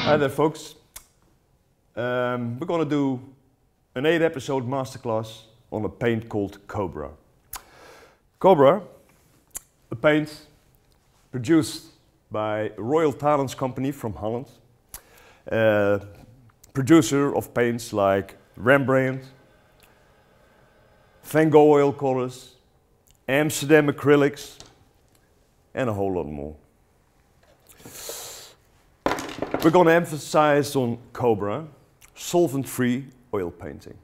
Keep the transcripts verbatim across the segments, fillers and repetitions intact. Hi there, folks. Um, we're going to do an eight-episode masterclass on a paint called Cobra. Cobra, a paint produced by Royal Talens company from Holland, uh, producer of paints like Rembrandt, Van Gogh oil colors, Amsterdam acrylics, and a whole lot more. We're going to emphasize on Cobra, solvent-free oil painting.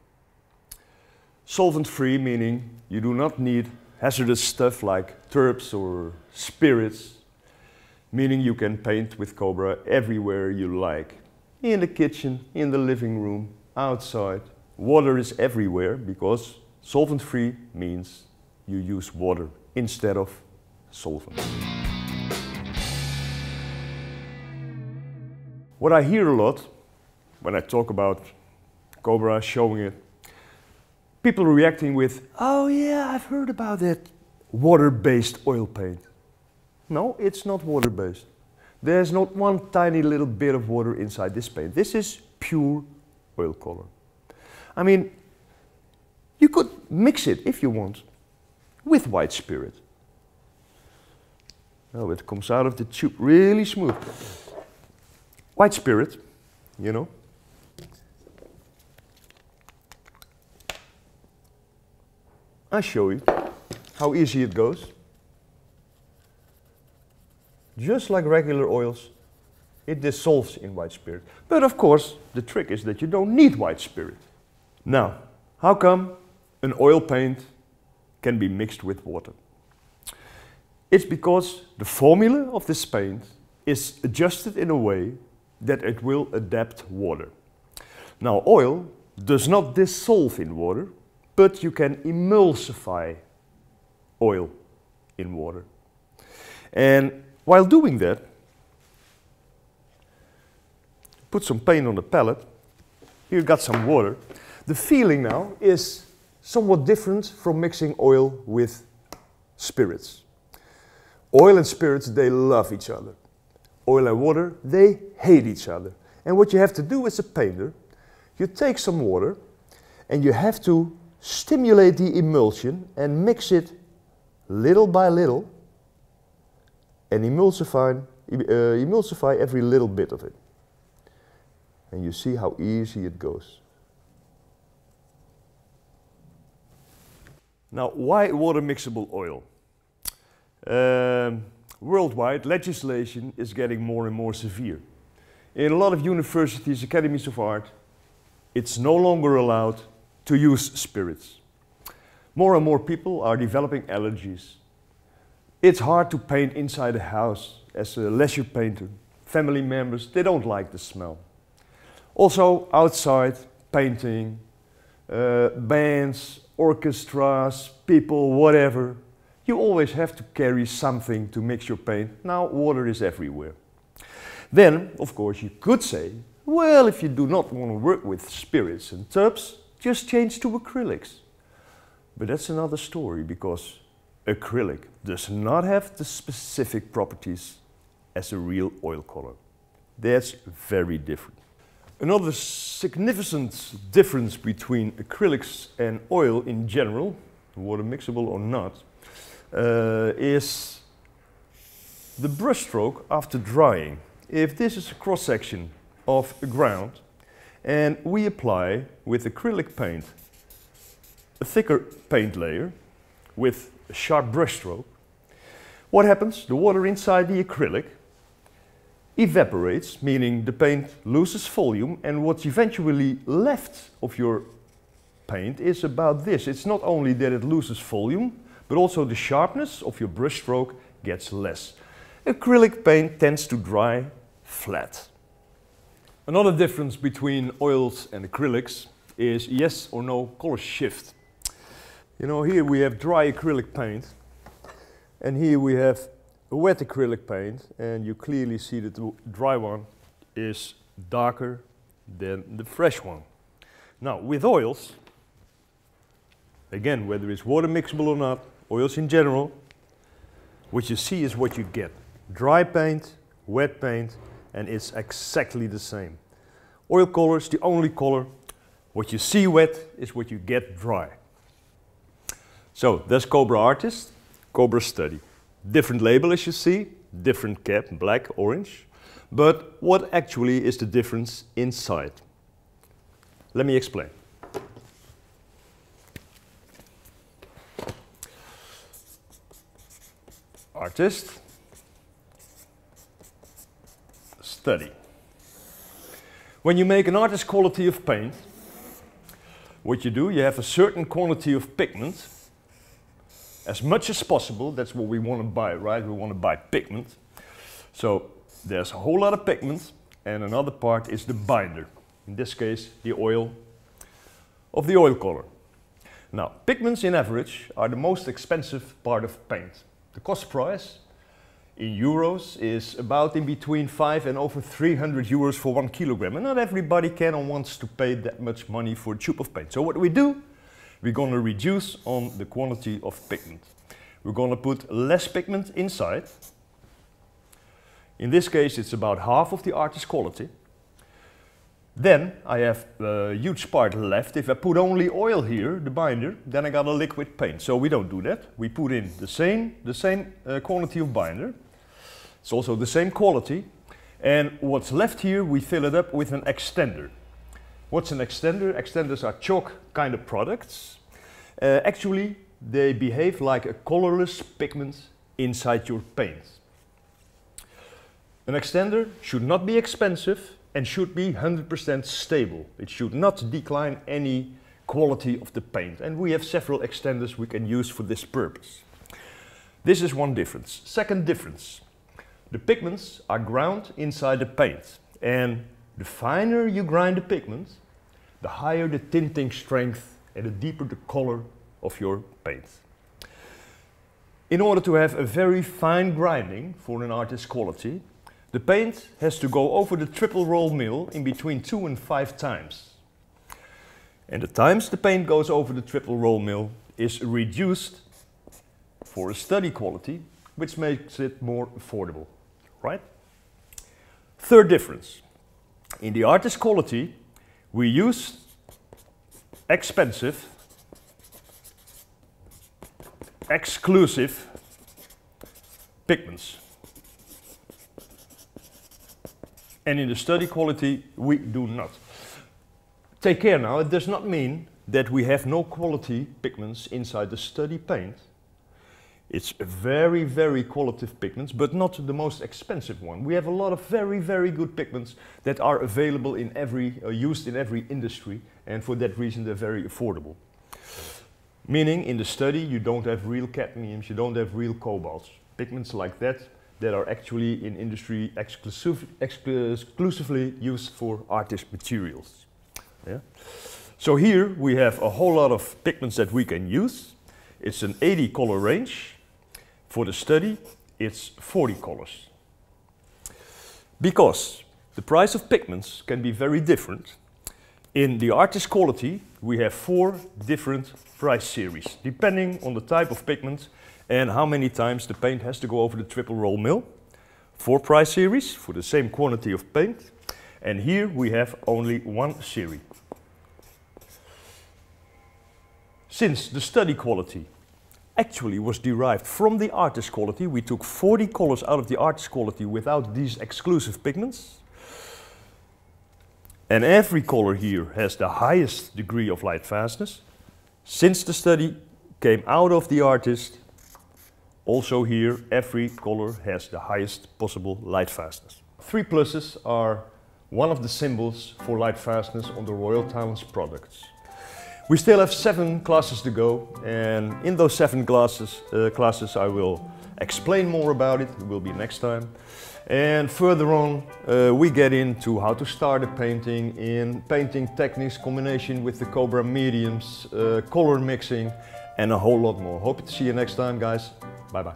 Solvent-free meaning you do not need hazardous stuff like turps or spirits, meaning you can paint with Cobra everywhere you like. In the kitchen, in the living room, outside. Water is everywhere because solvent-free means you use water instead of solvent. What I hear a lot when I talk about Cobra, showing it, people reacting with, "Oh yeah, I've heard about that water-based oil paint." No, it's not water-based. There's not one tiny little bit of water inside this paint. This is pure oil color. I mean, you could mix it, if you want, with white spirit. Oh, it comes out of the tube really smooth. White spirit, you know. I'll show you how easy it goes. Just like regular oils, it dissolves in white spirit. But of course, the trick is that you don't need white spirit. Now, how come an oil paint can be mixed with water? It's because the formula of this paint is adjusted in a way that it will adapt water. Now, oil does not dissolve in water, but you can emulsify oil in water. And while doing that, put some paint on the palette. You got some water. The feeling now is somewhat different from mixing oil with spirits. Oil and spirits, they love each other. Oil and water, they hate each other. And what you have to do as a painter, you take some water and you have to stimulate the emulsion and mix it little by little and emulsify, uh, emulsify every little bit of it. And you see how easy it goes. Now, why water mixable oil? Um, Worldwide, legislation is getting more and more severe. In a lot of universities, academies of art, it's no longer allowed to use spirits. More and more people are developing allergies. It's hard to paint inside a house as a leisure painter. Family members, they don't like the smell. Also, outside, painting, uh, bands, orchestras, people, whatever. You always have to carry something to mix your paint. Now water is everywhere. Then, of course, you could say, well, if you do not want to work with spirits and turps, just change to acrylics. But that's another story, because acrylic does not have the specific properties as a real oil color. That's very different. Another significant difference between acrylics and oil in general, water mixable or not, Uh, is the brushstroke after drying. If this is a cross-section of a ground and we apply with acrylic paint a thicker paint layer with a sharp brushstroke, what happens? The water inside the acrylic evaporates, meaning the paint loses volume, and what's eventually left of your paint is about this. It's not only that it loses volume, but also the sharpness of your brushstroke gets less. Acrylic paint tends to dry flat. Another difference between oils and acrylics is yes or no color shift. You know, here we have dry acrylic paint, and here we have a wet acrylic paint, and you clearly see that the dry one is darker than the fresh one. Now, with oils, again, whether it's water mixable or not, oils in general, what you see is what you get. Dry paint, wet paint, and it's exactly the same. Oil color is the only color. What you see wet is what you get dry. So that's Cobra Artist, Cobra Study. Different label as you see, different cap, black, orange. But what actually is the difference inside? Let me explain. Artist, study. When you make an artist's quality of paint, what you do, you have a certain quantity of pigment, as much as possible. That's what we want to buy, right? We want to buy pigment. So there's a whole lot of pigment, and another part is the binder. In this case, the oil of the oil color. Now, pigments in average are the most expensive part of paint. The cost price in euros is about in between five and over three hundred euros for one kilogram. And not everybody can or wants to pay that much money for a tube of paint. So what we do, we're going to reduce on the quantity of pigment. We're going to put less pigment inside. In this case, it's about half of the artist's quality. Then I have a huge part left. If I put only oil here, the binder, then I got a liquid paint. So we don't do that. We put in the same, the same uh, quantity of binder. It's also the same quality. And what's left here, we fill it up with an extender. What's an extender? Extenders are chalk kind of products. Uh, actually, they behave like a colorless pigment inside your paint. An extender should not be expensive and should be one hundred percent stable. It should not decline any quality of the paint. And we have several extenders we can use for this purpose. This is one difference. Second difference, the pigments are ground inside the paint. And the finer you grind the pigment, the higher the tinting strength and the deeper the color of your paint. In order to have a very fine grinding for an artist's quality, the paint has to go over the triple roll mill in between two and five times. And the times the paint goes over the triple roll mill is reduced for a study quality, which makes it more affordable, right? Third difference. In the artist's quality, we use expensive, exclusive pigments. And in the study quality, we do not. Take care now, it does not mean that we have no quality pigments inside the study paint. It's very, very qualitative pigments, but not the most expensive one. We have a lot of very, very good pigments that are available in every, uh, used in every industry, and for that reason they're very affordable. Meaning, in the study you don't have real cadmiums, you don't have real cobalts. Pigments like that, that are actually in industry exclusive, exclusively used for artist materials. Yeah? So here we have a whole lot of pigments that we can use. It's an eighty color range. For the study, it's forty colors. Because the price of pigments can be very different. In the artist's quality, we have four different price series, depending on the type of pigment and how many times the paint has to go over the triple roll mill. Four price series for the same quantity of paint. And here we have only one series. Since the study quality actually was derived from the artist's quality, we took forty colors out of the artist's quality without these exclusive pigments. And every color here has the highest degree of light fastness. Since the study came out of the artist, also here every color has the highest possible light fastness. Three pluses are one of the symbols for light fastness on the Royal Talens products. We still have seven classes to go, and in those seven classes, uh, classes I will explain more about it. It will be next time. And further on, uh, we get into how to start a painting, in painting techniques, combination with the Cobra mediums, uh, color mixing, and a whole lot more. Hope to see you next time, guys. Bye-bye.